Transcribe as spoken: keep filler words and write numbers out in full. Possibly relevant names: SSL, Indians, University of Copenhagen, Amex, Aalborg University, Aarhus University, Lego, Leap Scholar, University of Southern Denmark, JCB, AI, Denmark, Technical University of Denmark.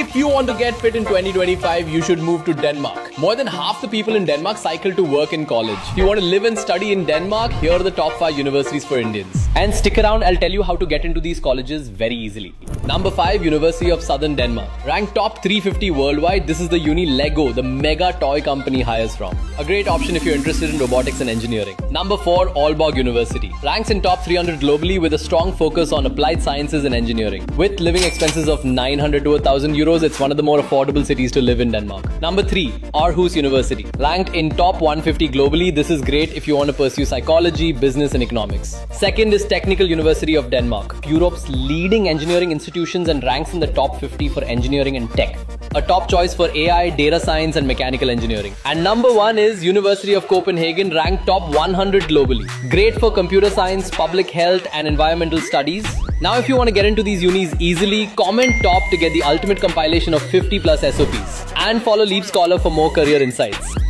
If you want to get fit in twenty twenty-five, you should move to Denmark. More than half the people in Denmark cycle to work in college. If you want to live and study in Denmark, here are the top five universities for Indians. And stick around, I'll tell you how to get into these colleges very easily. Number five, University of Southern Denmark. Ranked top three fifty worldwide, this is the uni Lego, the mega toy company, hires from. A great option if you're interested in robotics and engineering. Number four, Aalborg University. Ranks in top three hundred globally with a strong focus on applied sciences and engineering. With living expenses of nine hundred to one thousand euros, it's one of the more affordable cities to live in Denmark. Number three, Aarhus University. Ranked in top one fifty globally, this is great if you want to pursue psychology, business and economics. Second is Technical University of Denmark. Europe's leading engineering institutions and ranks in the top fifty for engineering and tech. A top choice for A I, data science and mechanical engineering. And number one is University of Copenhagen, ranked top one hundred globally. Great for computer science, public health and environmental studies. Now if you want to get into these unis easily, comment top to get the ultimate compilation of fifty plus S O Ps. And follow Leap Scholar for more career insights.